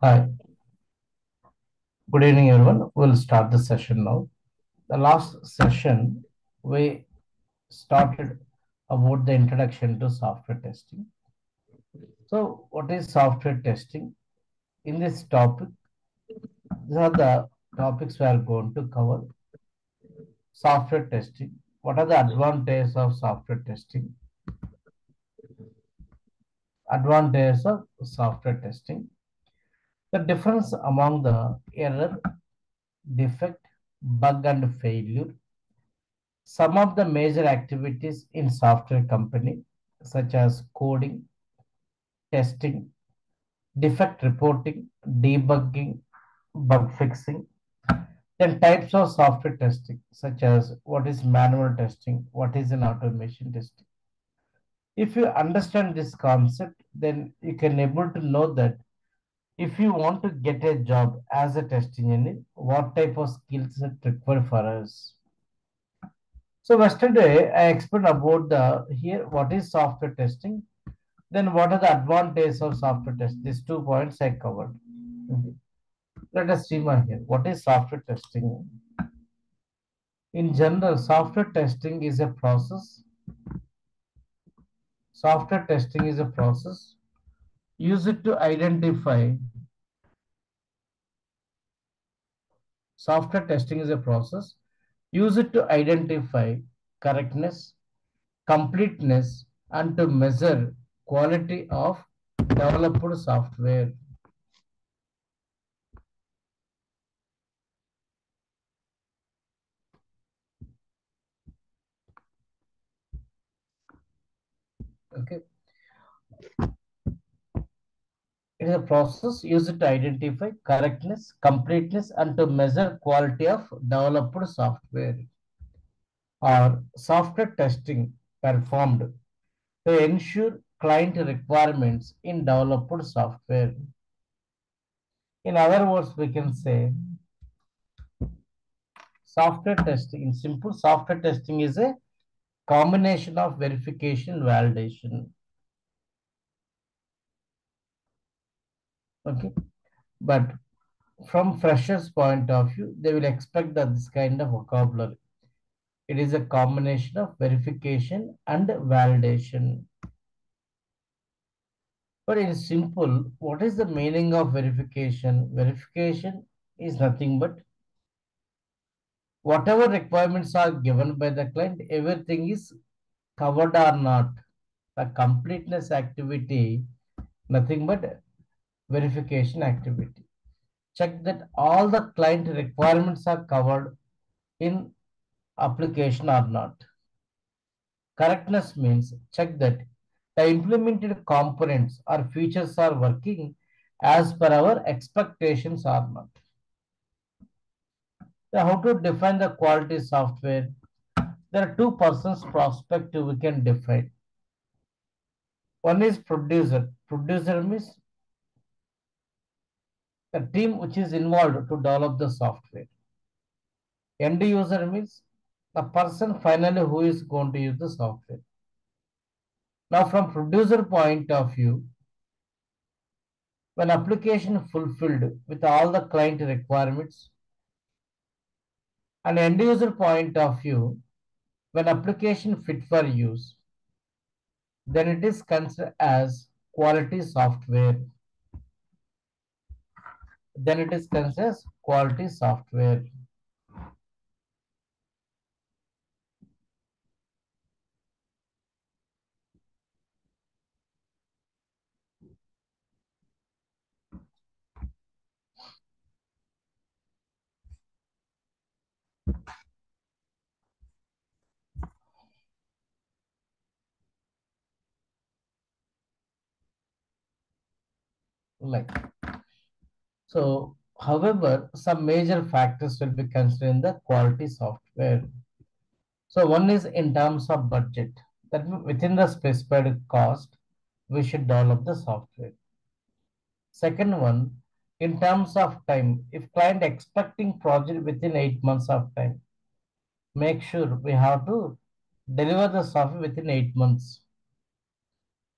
Hi, good evening everyone. We'll start the session now. The last session, we started about the introduction to software testing. So what is software testing? In this topic, these are the topics we are going to cover. Software testing. What are the advantages of software testing? Advantages of software testing. The difference among the error, defect, bug, and failure. Some of the major activities in software company, such as coding, testing, defect reporting, debugging, bug fixing. Then types of software testing, such as what is manual testing, what is an automation testing. If you understand this concept, then you can able to know that if you want to get a job as a testing engineer, what type of skills is required for us? So yesterday I explained about what is software testing, then what are the advantages of software testing. These 2 points I covered. Let us see more here. What is software testing? In general, software testing is a process. Software testing is a process. Use it to identify. Software testing is a process. Use it to identify correctness, completeness, and to measure quality of developed software. Okay. It is a process used to identify correctness, completeness, and to measure quality of developed software. Or software testing performed to ensure client requirements in developed software. In other words, we can say software testing, in simple, software testing is a combination of verification, validation. Okay, but from freshers' point of view, they will expect that this kind of vocabulary. It is a combination of verification and validation. But in simple, what is the meaning of verification? Verification is nothing but whatever requirements are given by the client, everything is covered or not. The completeness activity, nothing but verification activity. Check that all the client requirements are covered in application or not. Correctness means check that the implemented components or features are working as per our expectations or not. So how to define the quality software? There are 2 persons perspective we can define. One is producer. Producer means the team which is involved to develop the software. End user means the person finally who is going to use the software. Now from producer point of view, when application fulfilled with all the client requirements, and end user point of view, when application fit for use, then it is considered as quality software. Then it is considered as quality software. Like so, however, some major factors will be considered in the quality software. So one is in terms of budget, that within the specified cost, we should develop the software. Second one, in terms of time, if client expecting project within 8 months of time, make sure we have to deliver the software within 8 months.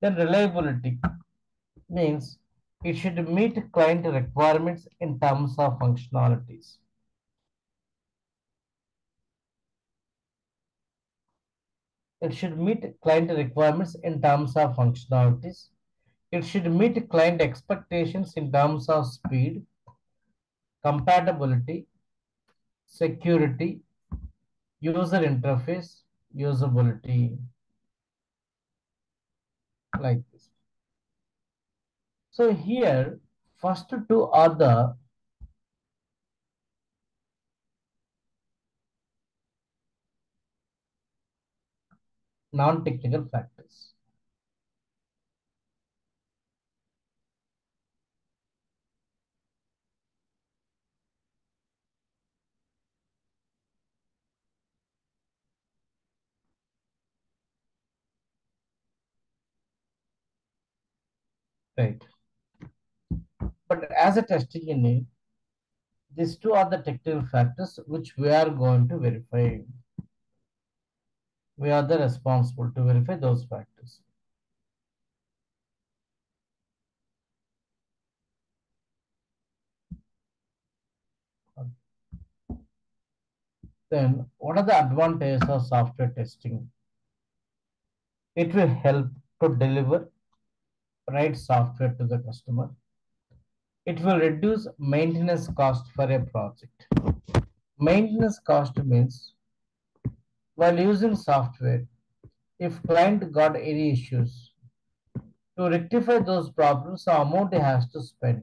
Then reliability means it should meet client requirements in terms of functionalities. It should meet client requirements in terms of functionalities. It should meet client expectations in terms of speed, compatibility, security, user interface, usability, like this. So here, first two are the non-technical factors. Right. But as a testing engineer, these two are the technical factors which we are going to verify. We are the responsible to verify those factors. Then, what are the advantages of software testing? It will help to deliver right software to the customer. It will reduce maintenance cost for a project. Maintenance cost means while using software, if client got any issues, to rectify those problems, the amount he has to spend.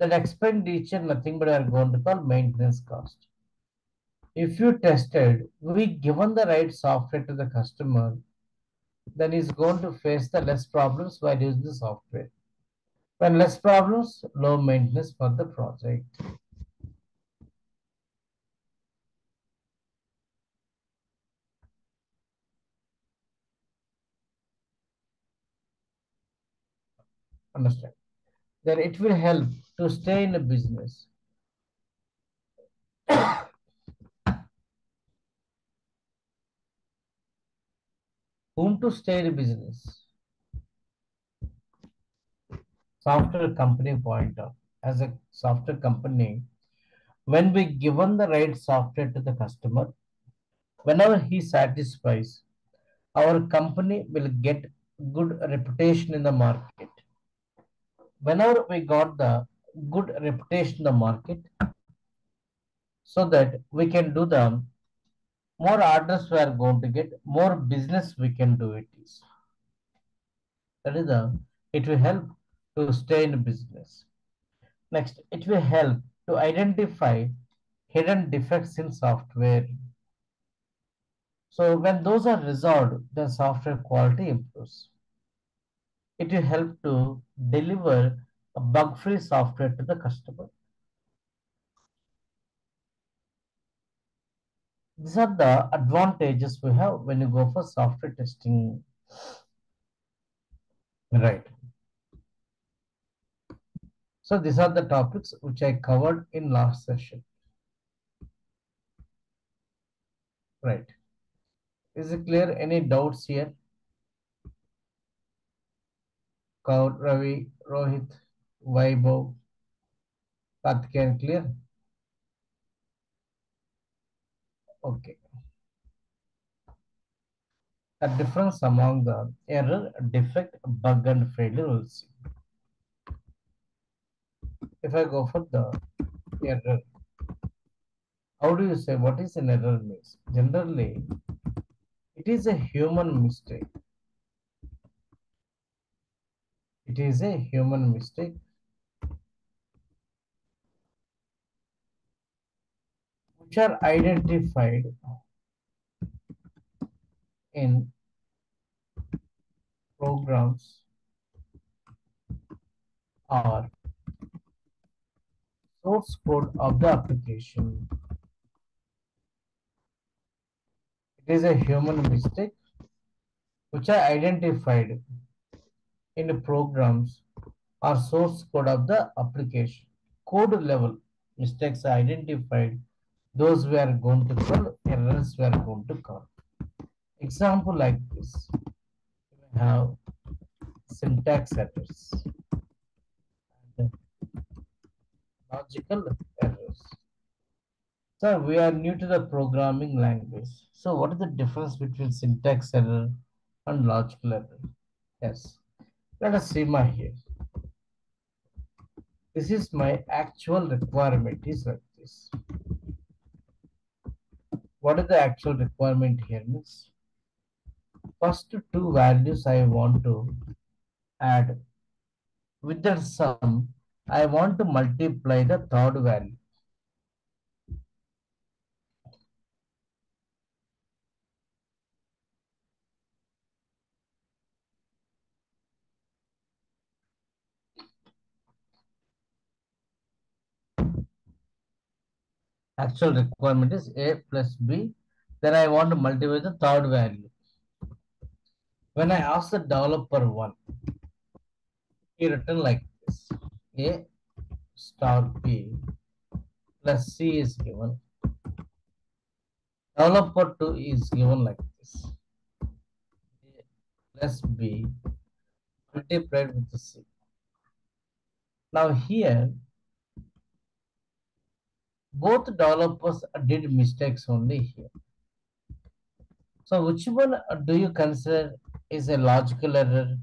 That expenditure, nothing but we are going to call maintenance cost. If you tested, we given the right software to the customer, then he's going to face the less problems while using the software. When less problems, low maintenance for the project. Understand? Then it will help to stay in a business. Whom to stay in a business? Software company point of as a software company, when we given the right software to the customer, whenever he satisfies, our company will get good reputation in the market. Whenever we got the good reputation in the market, so that we can do the more orders we are going to get, more business we can do it is. That is the, it will help to stay in business. Next, it will help to identify hidden defects in software. So when those are resolved, the software quality improves. It will help to deliver a bug-free software to the customer. These are the advantages we have when you go for software testing. Right. So these are the topics which I covered in last session. Right. Is it clear? Any doubts here? Kaur, Ravi, Rohit, Vaibhav, Karthikeyan, clear? Okay. A difference among the error, defect, bug and failure we'll see. If I go for the error, how do you say what is an error means? Generally, it is a human mistake. It is a human mistake which are identified in programs or source code of the application. It is a human mistake which are identified in the programs or source code of the application. Code level mistakes are identified. Those we are going to call errors we are going to call. Example like this. We have syntax errors. logical errors. Sir, we are new to the programming language. So what is the difference between syntax error and logical error? Yes. Let us see my here. This is my actual requirement is like this. What is the actual requirement here means? First two values I want to add. With the sum, I want to multiply the third value. Actual requirement is A plus B. Then I want to multiply the third value. When I ask the developer one, he written like this. A star B plus C is given. Developer two is given like this. A plus B multiplied with the C. Now here, both developers did mistakes only here. So which one do you consider is a logical error?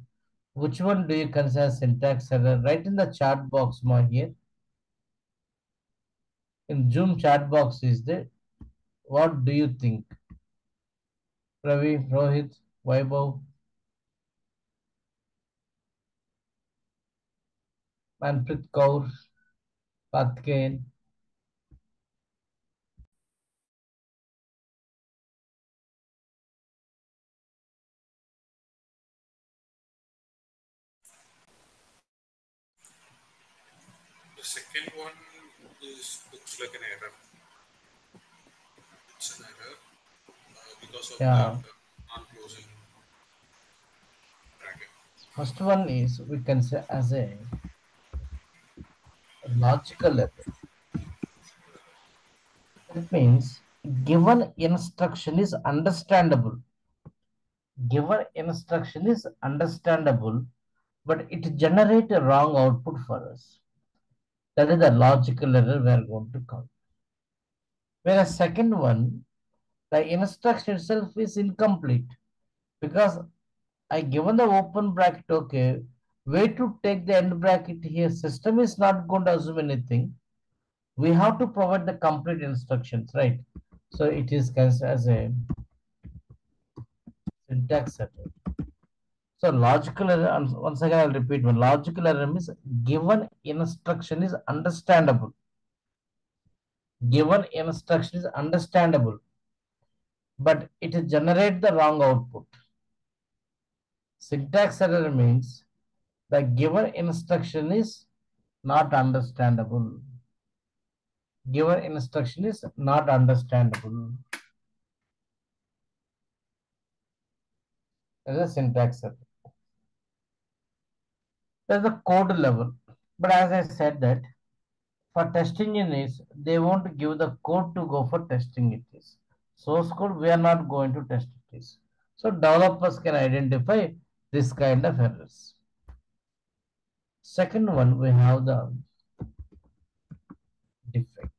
Which one do you consider syntax error? Write in the chat box more here. In Zoom chat box is there. What do you think? Ravi, Rohit, Vaibhav, Manpreet Kaur, Patkain. Second one is looks like an error. It's an error because of the non-closing bracket. First one is we consider as a logical error. It means given instruction is understandable. Given instruction is understandable, but it generates a wrong output for us. That is the logical error we are going to count. Whereas second one, the instruction itself is incomplete because I given the open bracket, okay, way to take the end bracket here, system is not going to assume anything. We have to provide the complete instructions, right? So it is considered as a syntax error. So logical error, once again I'll repeat one, logical error means given instruction is understandable. Given instruction is understandable, but it generates the wrong output. Syntax error means the given instruction is not understandable. Given instruction is not understandable. That is a syntax error. There's a code level, but as I said that for testing units, they won't give the code to go for testing it is. Source code, we are not going to test it is. So developers can identify this kind of errors. Second one, we have the defect.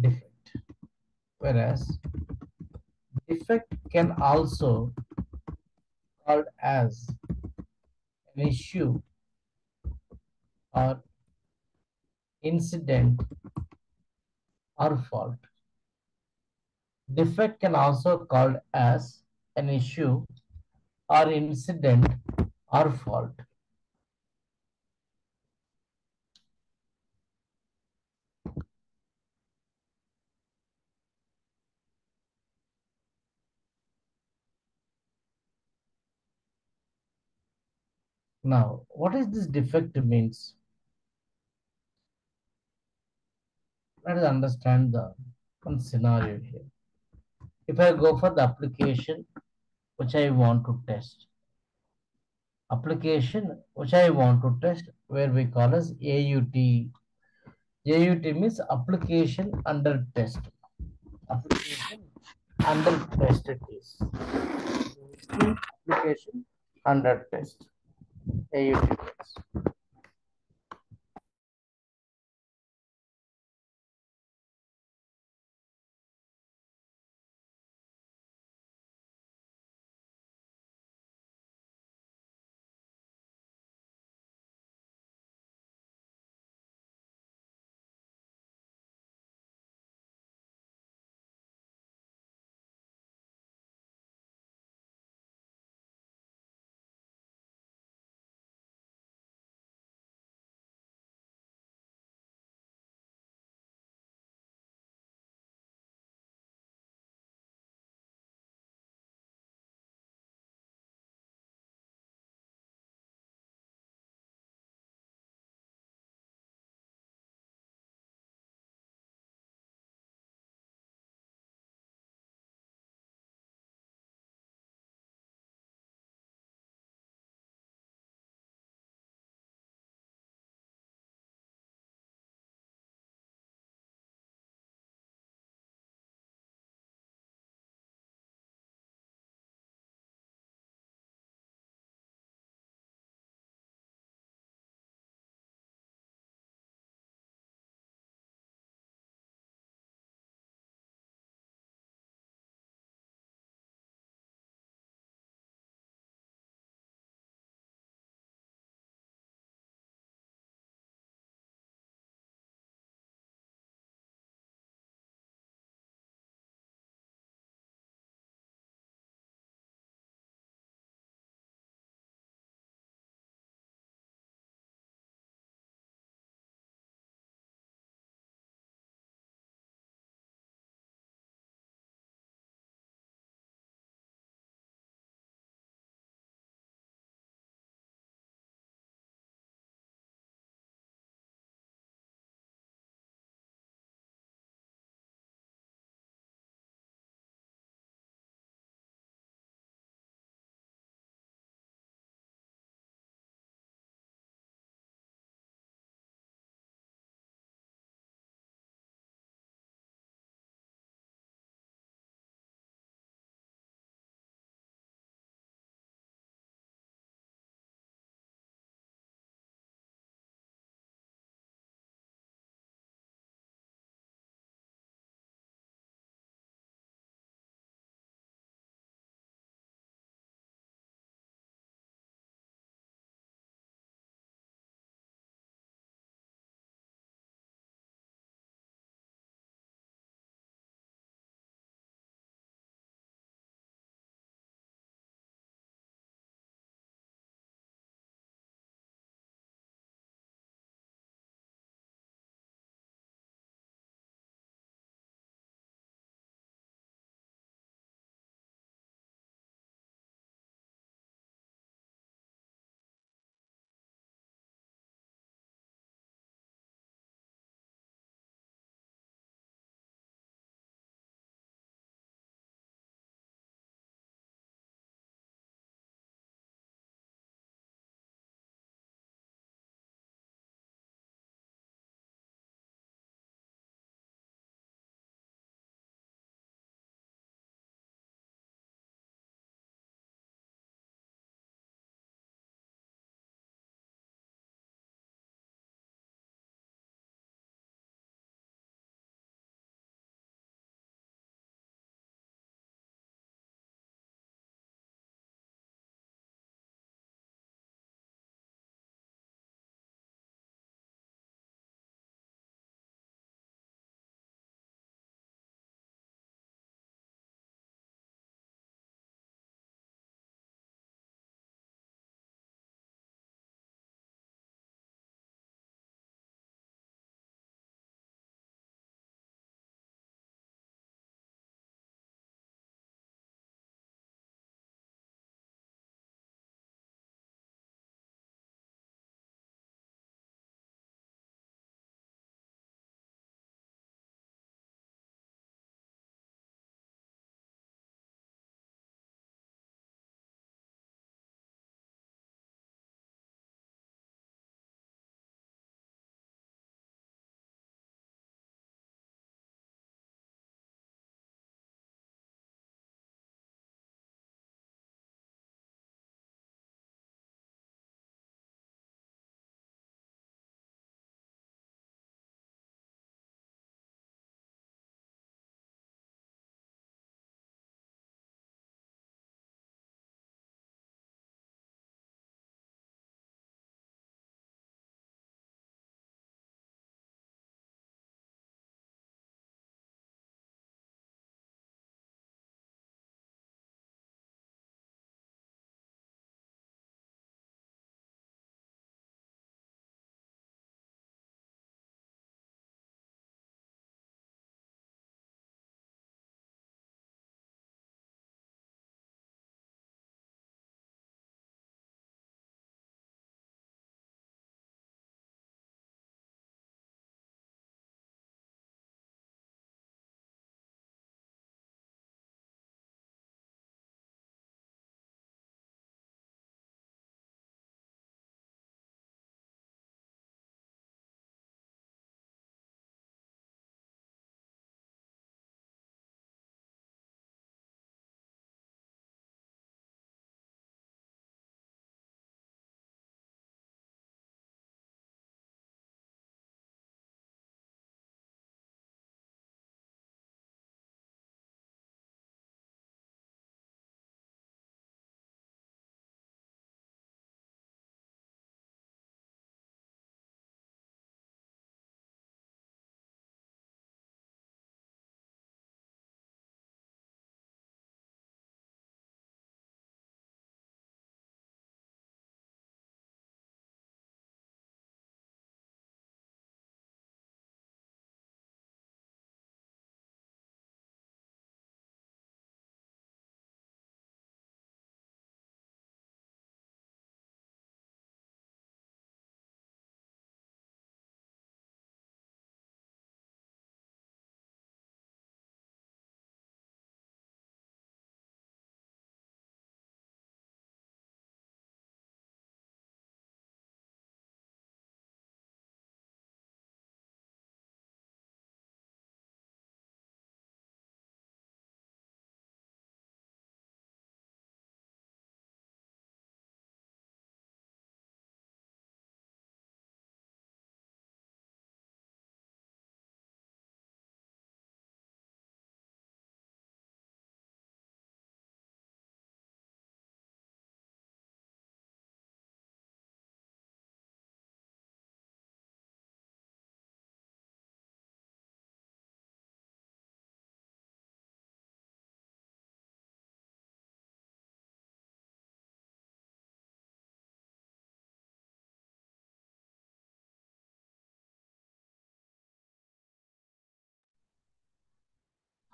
Defect. Whereas defect can also be called as an issue or incident or fault. Defect can also be called as an issue or incident or fault. Now, what is this defect means? Let us understand the one scenario here. If I go for the application which I want to test, where we call as AUT. AUT means application under test. Application under test it is. Application under test. AUT.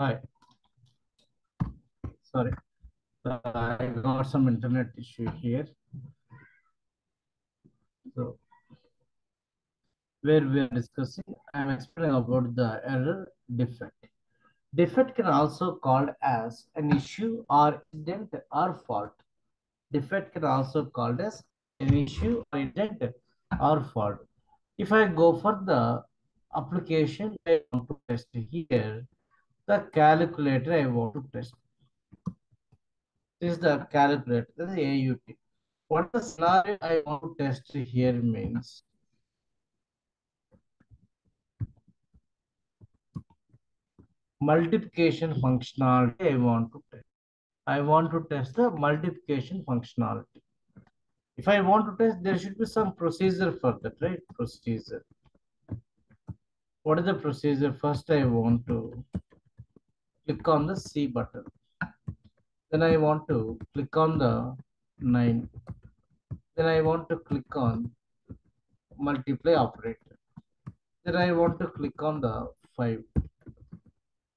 Hi. Sorry, I got some internet issue here. So, where we are discussing, I'm explaining about the error defect. Defect can also be called as an issue or incident or fault. Defect can also be called as an issue or incident or fault. If I go for the application I want to test here, the calculator I want to test. This is the calculator, this is AUT. What the scenario I want to test here means, multiplication functionality I want to test. I want to test the multiplication functionality. If I want to test, there should be some procedure for that, right? Procedure. What is the procedure? First, I want to click on the C button. Then I want to click on the 9. Then I want to click on multiply operator. Then I want to click on the 5.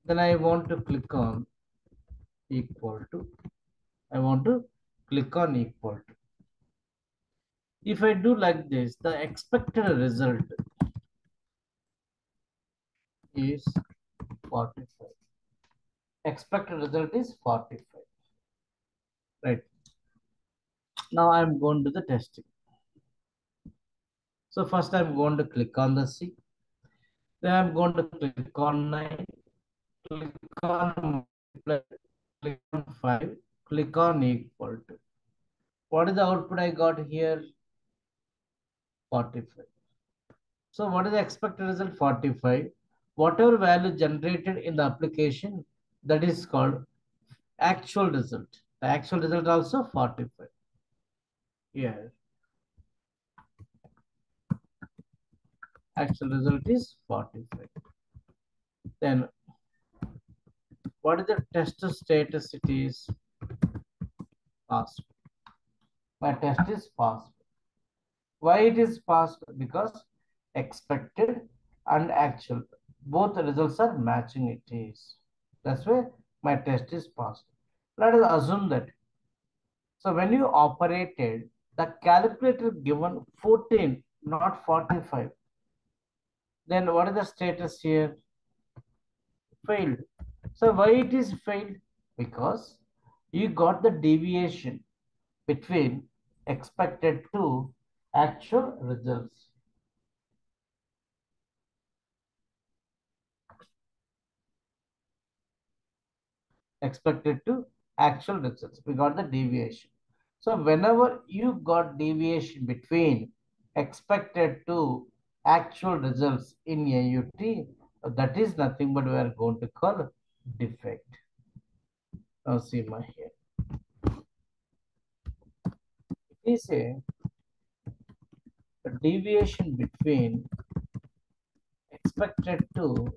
Then I want to click on equal to. I want to click on equal to. If I do like this, the expected result is 45. Expected result is 45. Right. Now I'm going to the testing. So first I'm going to click on the C. Then I'm going to click on 9. Click on multiply. Click on 5. Click on equal to. What is the output I got here? 45. So what is the expected result? 45. Whatever value generated in the application, that is called actual result. The actual result also 45. Yeah. Actual result is 45. Then what is the test status? It is passed. My test is passed. Why it is passed? Because expected and actual, both results are matching it is. That's why my test is passed. Let us assume that. So when you operated, the calculator given 14, not 45. Then what is the status here? Failed. So why it is failed? Because you got the deviation between expected to actual results. Expected to actual results. We got the deviation. So whenever you got deviation between expected to actual results in AUT, that is nothing but we are going to call defect. Now see my here. It is a deviation between expected to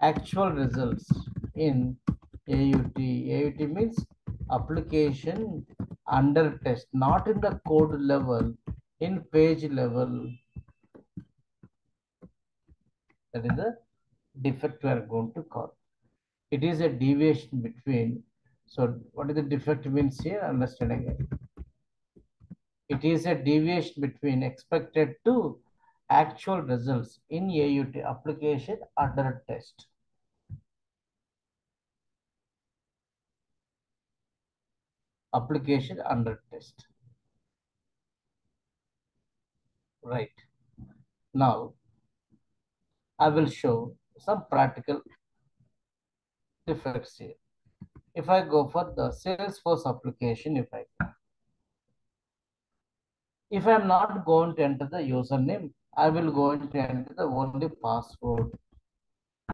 actual results in AUT. AUT means application under test, not in the code level, in page level. That is the defect we are going to call. It is a deviation between. So what is the defect means here? Understand again. It is a deviation between expected to actual results in AUT application under test. Application under test. Right. Now, I will show some practical defects here. If I go for the Salesforce application, if I am not going to enter the username, I will go to enter the only password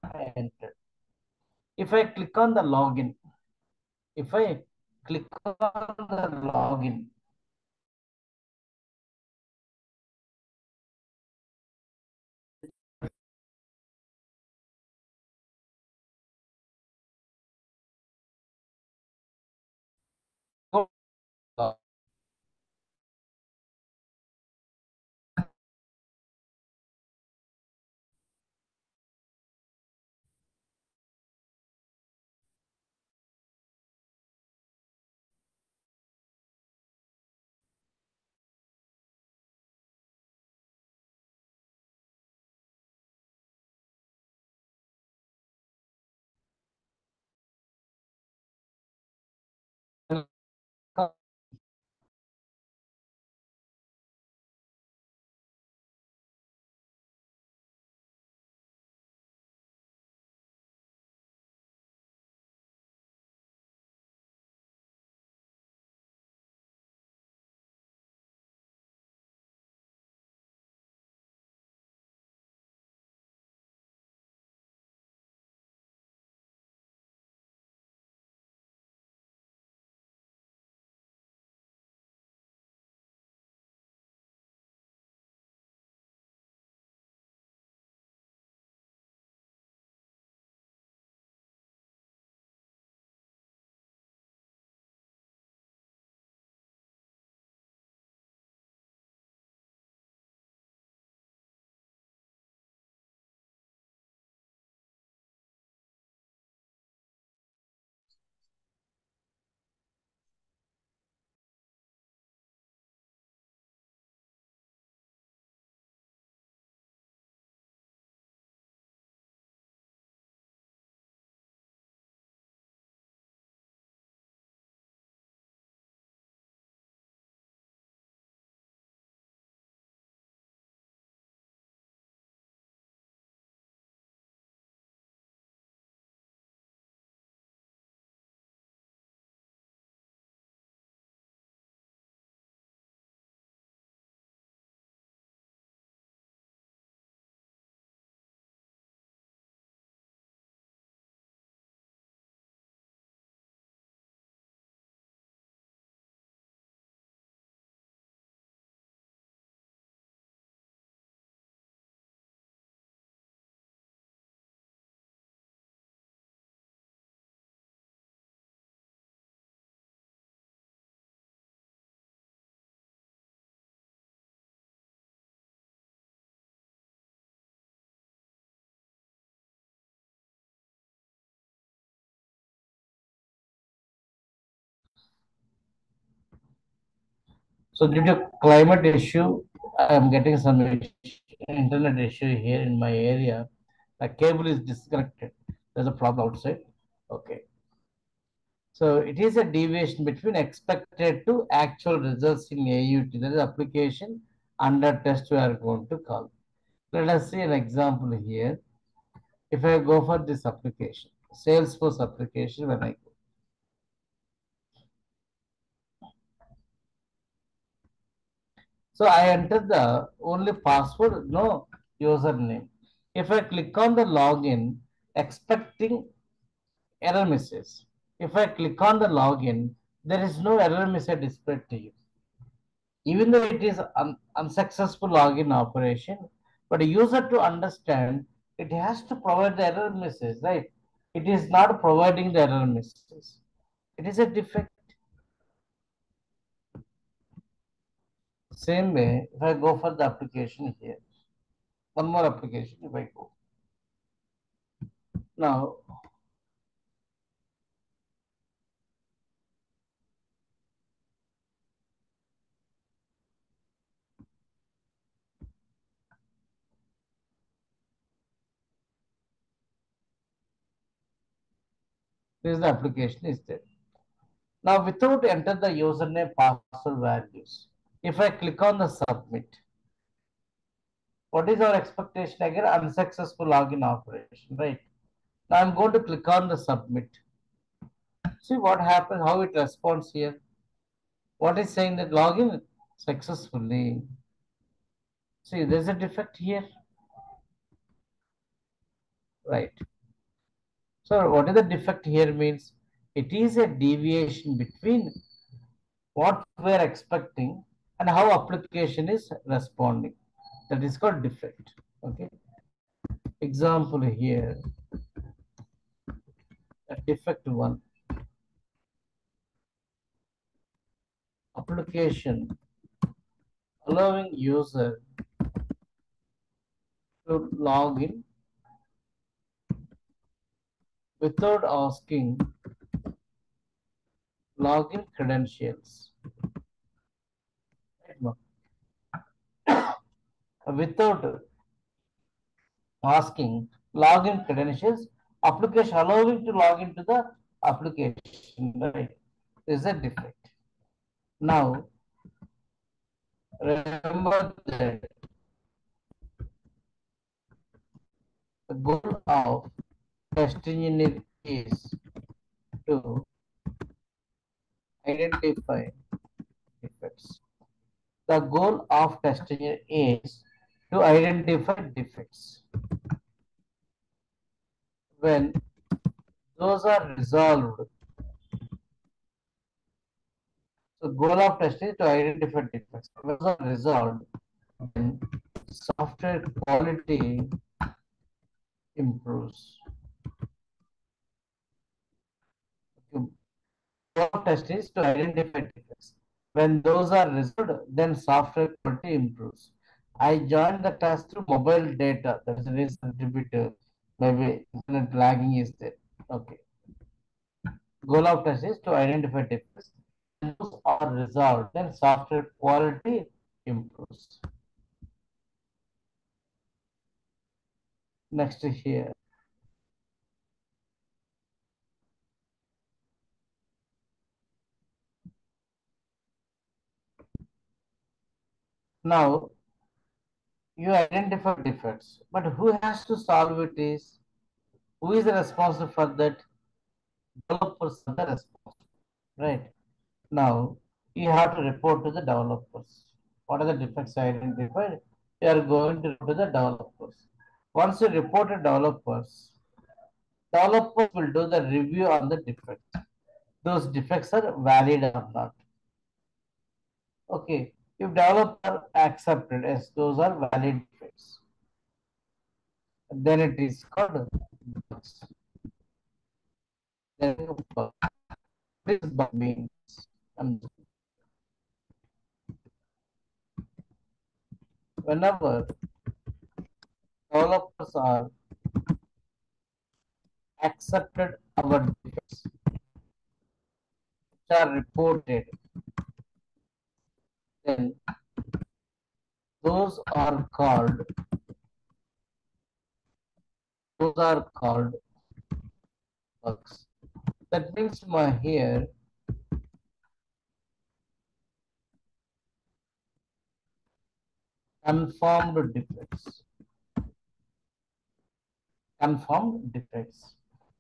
I entered. If I click on the login, So due to climate issue, I am getting some internet issue here in my area. The cable is disconnected. There's a problem outside. Okay. So it is a deviation between expected to actual results in AUT. That is application under test we are going to call. Let us see an example here. If I go for this application, Salesforce application, when I go. So I enter the only password, no username. If I click on the login, expecting error message. If I click on the login, there is no error message displayed to you. Even though it is an unsuccessful login operation, but a user to understand, it has to provide the error message, right? It is not providing the error message. It is a defect. Same way, if I go for the application here, one more application, if I go. Now, this is the application is there. Now, without enter the username, password values. If I click on the submit, what is our expectation again? Unsuccessful login operation, right? Now I'm going to click on the submit. See what happens, how it responds here. What is saying that login successfully. See, there's a defect here, right? So what is the defect here means? It is a deviation between what we are expecting and how application is responding. That is called defect. Okay. Example here. A defect one. Application allowing user to log in without asking login credentials. Without asking login credentials, application allowing to log into the application, right? Is a defect. Now, remember that the goal of test engineer is to identify defects. The goal of test engineer is to identify defects. When those are resolved, the goal of testing is to identify defects. When those are resolved, then software quality improves. The goal of testing is to identify defects. When those are resolved, then software quality improves. I joined the task through mobile data. That is the reason contributor. Maybe internet lagging is there. Okay. Goal of test is to identify defects. When those are resolved, then software quality improves. Next here. Now, you identify defects, but who has to solve it is, who is responsible for that? Developers are responsible, right? Now, you have to report to the developers. What are the defects identified? You are going to report to the developers. Once you report to developers will do the review on the defects. Those defects are valid or not. Okay. If developer accepted as those are valid defects, then it is called bugs. There is a bug. This bug means whenever developers are accepted our defects, which are reported, 10, those are called bugs. That brings my here. Confirmed defects.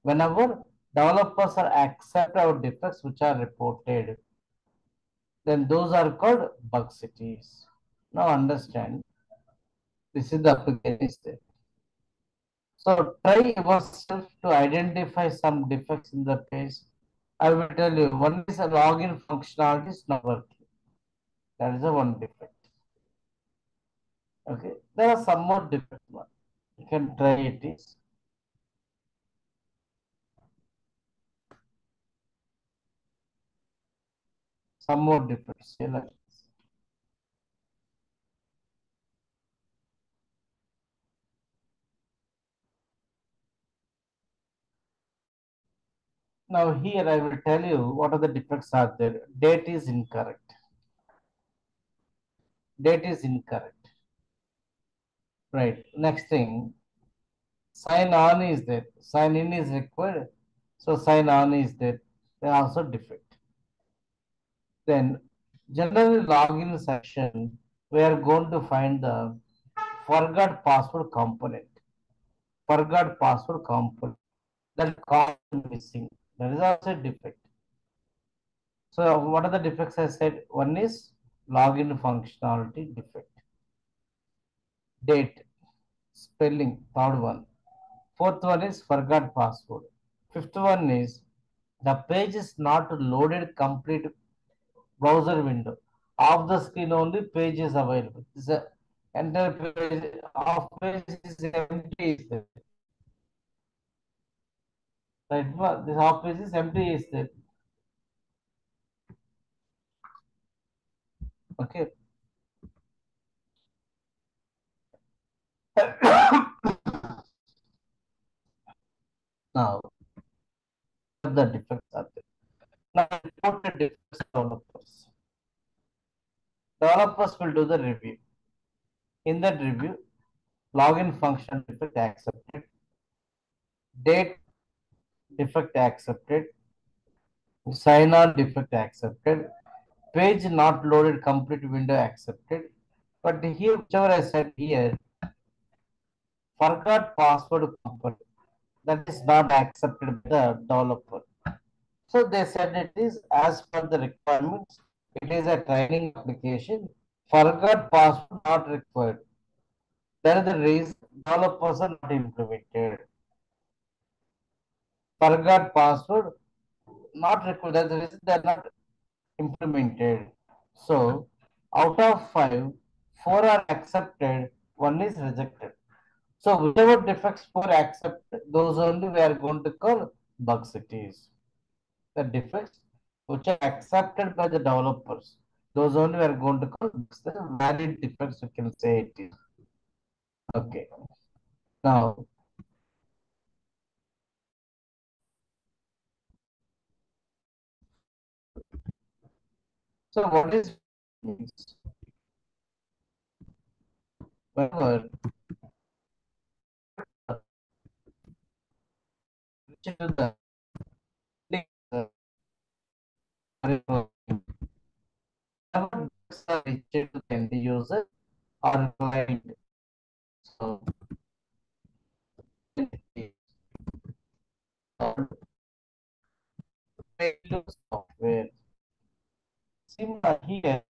Whenever developers are accept our defects which are reported, then those are called bug cities. Now understand, this is the application state. So try yourself to identify some defects in the page. I will tell you, one is a login functionality is not working. That is the one defect. Okay, there are some more different ones. You can try it is. Some more different sellers. Now here I will tell you what are the defects are there. Date is incorrect. Date is incorrect. Right, next thing, sign on is there, sign in is required, so sign on is there, they are also defect. Then generally login section, we are going to find the forgot password component. Forgot password component, that is missing, that is also defect. So what are the defects I said? One is login functionality defect. Date, spelling, third one. Fourth one is forgot password. Fifth one is the page is not loaded complete browser window. Off the screen only page is available. This is a entire page, off page is empty. Right, this off page is empty is there. Okay. Now, the defects are there. Now, reported defects are developers. Developers will do the review. In that review, login function defect accepted, date defect accepted, sign on defect accepted, page not loaded complete window accepted. But here, whichever I said here, forgot password component, that is not accepted by the developer. So they said it is as per the requirements, it is a training application, forgot password not required. That is the reason developers are not implemented. Forgot password not required, that is the reason they are not implemented. So out of 5, 4 are accepted, 1 is rejected. So whichever defects were accepted, those only we are going to call bug cities. The defects which are accepted by the developers, those only we are going to call the valid defects, you can say it is. Okay. Now, so what is whatever to the link to the end user or client. So software. Similar here,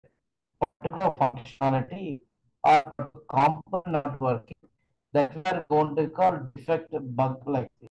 particular functionality or component not working, that we are going to call defect bug like this.